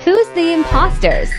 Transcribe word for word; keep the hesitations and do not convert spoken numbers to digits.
Who's the imposters?